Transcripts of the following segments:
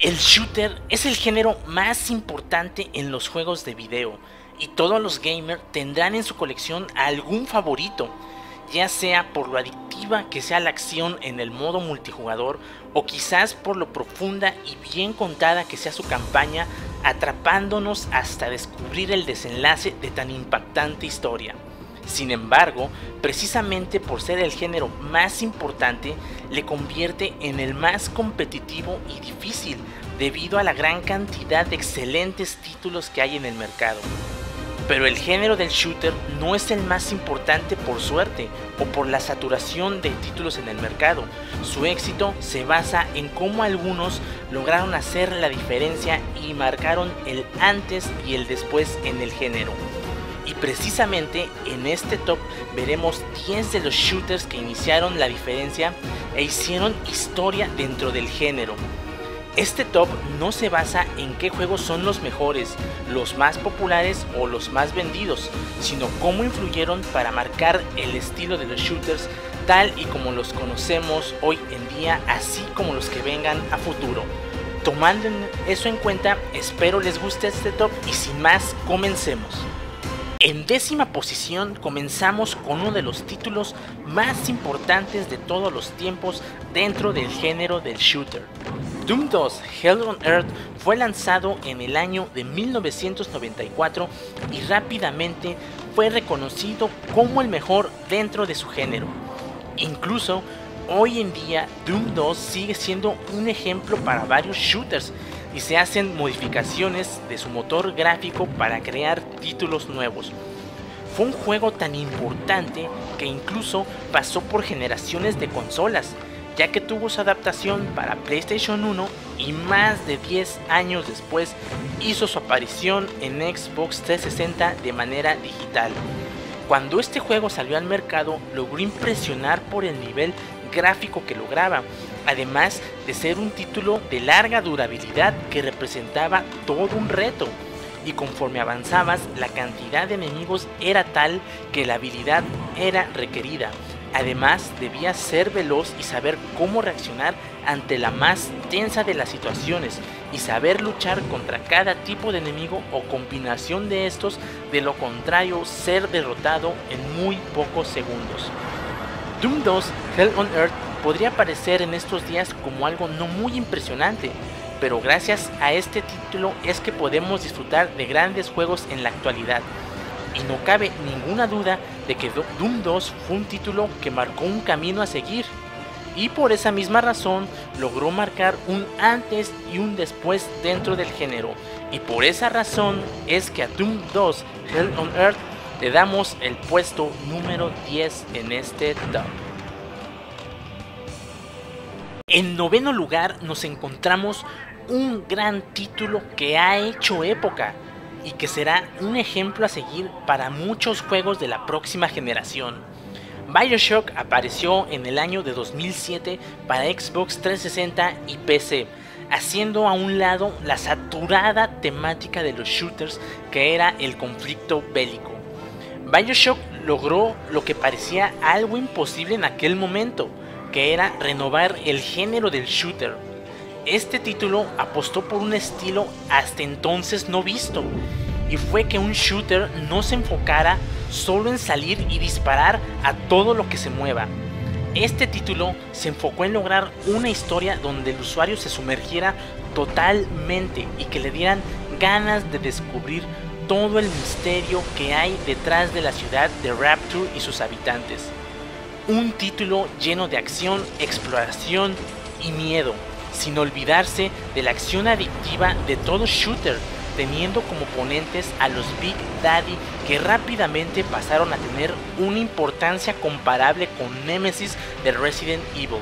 El shooter es el género más importante en los juegos de video y todos los gamers tendrán en su colección algún favorito, ya sea por lo adictiva que sea la acción en el modo multijugador o quizás por lo profunda y bien contada que sea su campaña, atrapándonos hasta descubrir el desenlace de tan impactante historia. Sin embargo, precisamente por ser el género más importante, le convierte en el más competitivo y difícil debido a la gran cantidad de excelentes títulos que hay en el mercado. Pero el género del shooter no es el más importante por suerte o por la saturación de títulos en el mercado. Su éxito se basa en cómo algunos lograron hacer la diferencia y marcaron el antes y el después en el género. Y precisamente en este top veremos 10 de los shooters que iniciaron la diferencia e hicieron historia dentro del género. Este top no se basa en qué juegos son los mejores, los más populares o los más vendidos, sino cómo influyeron para marcar el estilo de los shooters tal y como los conocemos hoy en día, así como los que vengan a futuro. Tomando eso en cuenta, espero les guste este top y sin más, comencemos. En décima posición comenzamos con uno de los títulos más importantes de todos los tiempos dentro del género del shooter. Doom 2 Hell on Earth fue lanzado en el año de 1994 y rápidamente fue reconocido como el mejor dentro de su género. Incluso hoy en día Doom 2 sigue siendo un ejemplo para varios shooters, y se hacen modificaciones de su motor gráfico para crear títulos nuevos. Fue un juego tan importante que incluso pasó por generaciones de consolas, ya que tuvo su adaptación para PlayStation 1 y más de 10 años después hizo su aparición en Xbox 360 de manera digital. Cuando este juego salió al mercado, logró impresionar por el nivel gráfico que lograba, además de ser un título de larga durabilidad que representaba todo un reto, y conforme avanzabas la cantidad de enemigos era tal que la habilidad era requerida, además debías ser veloz y saber cómo reaccionar ante la más tensa de las situaciones y saber luchar contra cada tipo de enemigo o combinación de estos, de lo contrario ser derrotado en muy pocos segundos. Doom 2 Hell on Earth podría parecer en estos días como algo no muy impresionante, pero gracias a este título es que podemos disfrutar de grandes juegos en la actualidad. Y no cabe ninguna duda de que Doom 2 fue un título que marcó un camino a seguir, y por esa misma razón logró marcar un antes y un después dentro del género, y por esa razón es que a Doom 2 Hell on Earth le damos el puesto número 10 en este top. En noveno lugar nos encontramos un gran título que ha hecho época y que será un ejemplo a seguir para muchos juegos de la próxima generación. Bioshock apareció en el año de 2007 para Xbox 360 y PC, haciendo a un lado la saturada temática de los shooters que era el conflicto bélico. Bioshock logró lo que parecía algo imposible en aquel momento, que era renovar el género del shooter. Este título apostó por un estilo hasta entonces no visto, y fue que un shooter no se enfocara solo en salir y disparar a todo lo que se mueva. Este título se enfocó en lograr una historia donde el usuario se sumergiera totalmente y que le dieran ganas de descubrir todo el misterio que hay detrás de la ciudad de Rapture y sus habitantes. Un título lleno de acción, exploración y miedo, sin olvidarse de la acción adictiva de todo shooter, teniendo como oponentes a los Big Daddy, que rápidamente pasaron a tener una importancia comparable con Nemesis de Resident Evil.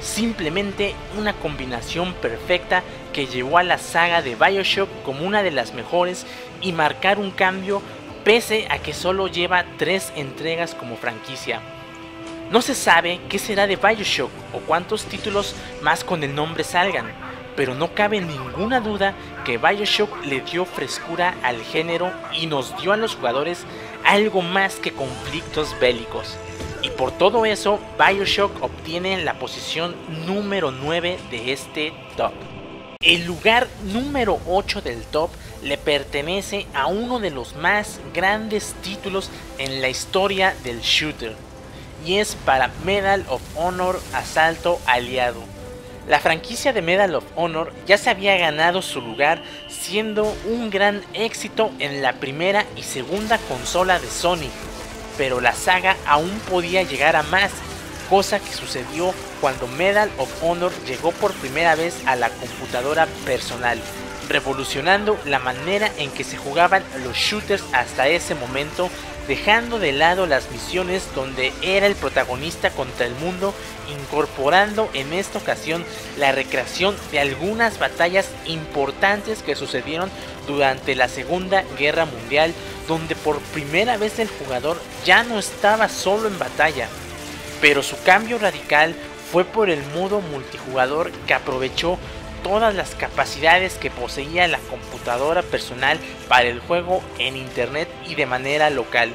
Simplemente una combinación perfecta que llevó a la saga de Bioshock como una de las mejores y marcar un cambio, pese a que solo lleva 3 entregas como franquicia. No se sabe qué será de Bioshock o cuántos títulos más con el nombre salgan, pero no cabe ninguna duda que Bioshock le dio frescura al género y nos dio a los jugadores algo más que conflictos bélicos. Y por todo eso, Bioshock obtiene la posición número 9 de este top. El lugar número 8 del top le pertenece a uno de los más grandes títulos en la historia del shooter, y es para Medal of Honor Asalto Aliado. La franquicia de Medal of Honor ya se había ganado su lugar siendo un gran éxito en la primera y segunda consola de Sony, pero la saga aún podía llegar a más, cosa que sucedió cuando Medal of Honor llegó por primera vez a la computadora personal, revolucionando la manera en que se jugaban los shooters hasta ese momento, dejando de lado las misiones donde era el protagonista contra el mundo, incorporando en esta ocasión la recreación de algunas batallas importantes que sucedieron durante la Segunda Guerra Mundial, donde por primera vez el jugador ya no estaba solo en batalla. Pero su cambio radical fue por el modo multijugador, que aprovechó todas las capacidades que poseía la computadora personal para el juego en internet y de manera local,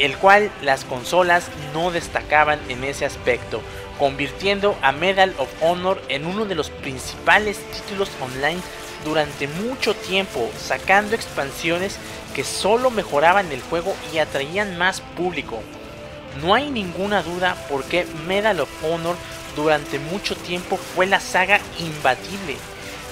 el cual las consolas no destacaban en ese aspecto, convirtiendo a Medal of Honor en uno de los principales títulos online durante mucho tiempo, sacando expansiones que solo mejoraban el juego y atraían más público. No hay ninguna duda por qué Medal of Honor durante mucho tiempo fue la saga imbatible,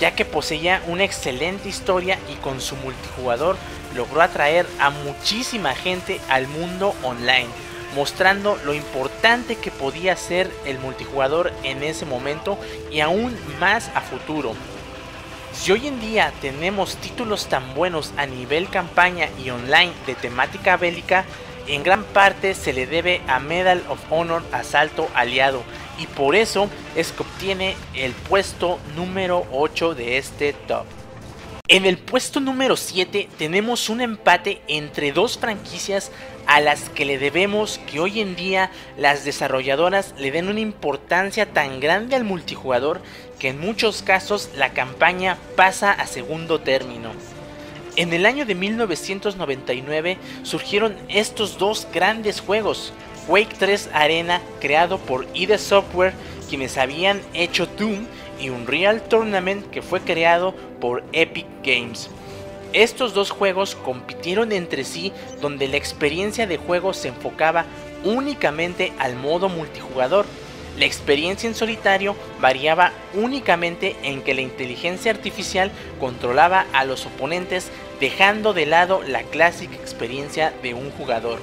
ya que poseía una excelente historia y con su multijugador logró atraer a muchísima gente al mundo online, mostrando lo importante que podía ser el multijugador en ese momento y aún más a futuro. Si hoy en día tenemos títulos tan buenos a nivel campaña y online de temática bélica, en gran parte se le debe a Medal of Honor Asalto Aliado, y por eso es que obtiene el puesto número 8 de este top. En el puesto número 7 tenemos un empate entre dos franquicias a las que le debemos que hoy en día las desarrolladoras le den una importancia tan grande al multijugador que en muchos casos la campaña pasa a segundo término. En el año de 1999 surgieron estos dos grandes juegos: Quake 3 Arena, creado por ID Software, quienes habían hecho Doom, y Unreal Tournament, que fue creado por Epic Games. Estos dos juegos compitieron entre sí, donde la experiencia de juego se enfocaba únicamente al modo multijugador. La experiencia en solitario variaba únicamente en que la inteligencia artificial controlaba a los oponentes, dejando de lado la clásica experiencia de un jugador.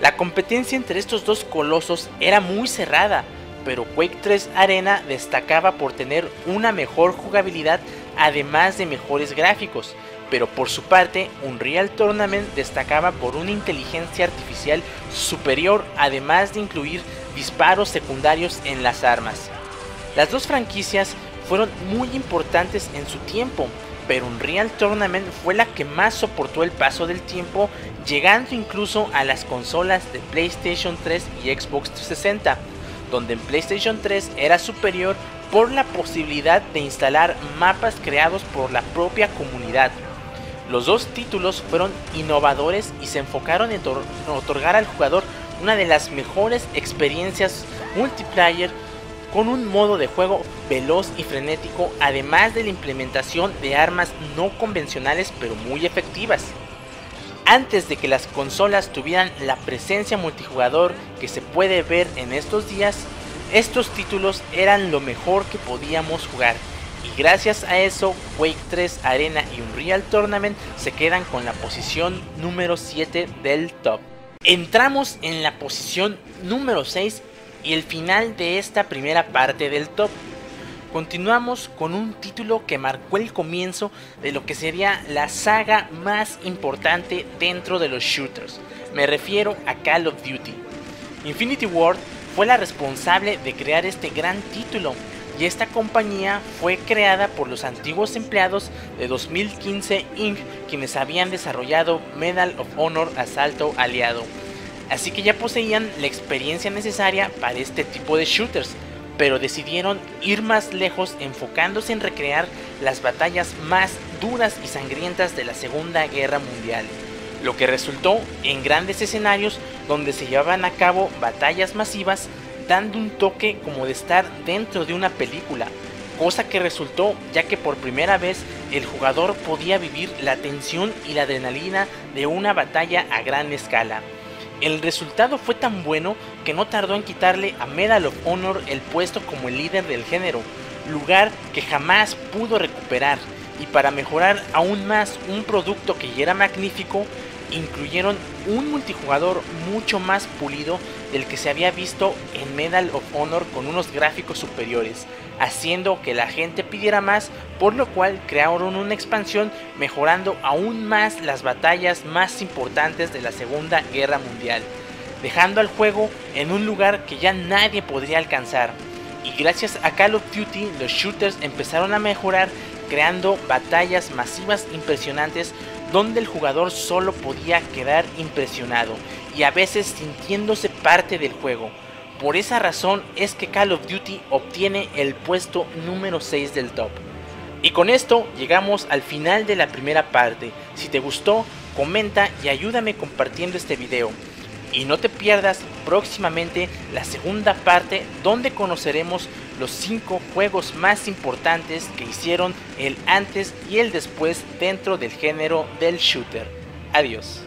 La competencia entre estos dos colosos era muy cerrada, pero Quake 3 Arena destacaba por tener una mejor jugabilidad además de mejores gráficos, pero por su parte Unreal Tournament destacaba por una inteligencia artificial superior, además de incluir disparos secundarios en las armas. Las dos franquicias fueron muy importantes en su tiempo, pero Unreal Tournament fue la que más soportó el paso del tiempo, llegando incluso a las consolas de PlayStation 3 y Xbox 360, donde en PlayStation 3 era superior por la posibilidad de instalar mapas creados por la propia comunidad. Los dos títulos fueron innovadores y se enfocaron en otorgar al jugador una de las mejores experiencias multiplayer, con un modo de juego veloz y frenético, además de la implementación de armas no convencionales pero muy efectivas. Antes de que las consolas tuvieran la presencia multijugador que se puede ver en estos días, estos títulos eran lo mejor que podíamos jugar, y gracias a eso Quake 3 Arena y Unreal Tournament se quedan con la posición número 7 del top. Entramos en la posición número 6 y el final de esta primera parte del top. Continuamos con un título que marcó el comienzo de lo que sería la saga más importante dentro de los shooters. Me refiero a Call of Duty. Infinity Ward fue la responsable de crear este gran título, y esta compañía fue creada por los antiguos empleados de 2015 Inc, quienes habían desarrollado Medal of Honor Asalto Aliado, así que ya poseían la experiencia necesaria para este tipo de shooters, pero decidieron ir más lejos, enfocándose en recrear las batallas más duras y sangrientas de la Segunda Guerra Mundial, lo que resultó en grandes escenarios donde se llevaban a cabo batallas masivas, dando un toque como de estar dentro de una película, cosa que resultó ya que por primera vez el jugador podía vivir la tensión y la adrenalina de una batalla a gran escala. El resultado fue tan bueno que no tardó en quitarle a Medal of Honor el puesto como el líder del género, lugar que jamás pudo recuperar, y para mejorar aún más un producto que ya era magnífico, incluyeron un multijugador mucho más pulido del que se había visto en Medal of Honor, con unos gráficos superiores, haciendo que la gente pidiera más, por lo cual crearon una expansión mejorando aún más las batallas más importantes de la Segunda Guerra Mundial, dejando al juego en un lugar que ya nadie podría alcanzar. Y gracias a Call of Duty, los shooters empezaron a mejorar, creando batallas masivas impresionantes donde el jugador solo podía quedar impresionado y a veces sintiéndose parte del juego. Por esa razón es que Call of Duty obtiene el puesto número 6 del top. Y con esto llegamos al final de la primera parte. Si te gustó, comenta y ayúdame compartiendo este video. Y no te pierdas próximamente la segunda parte, donde conoceremos los 5 juegos más importantes que hicieron el antes y el después dentro del género del shooter. Adiós.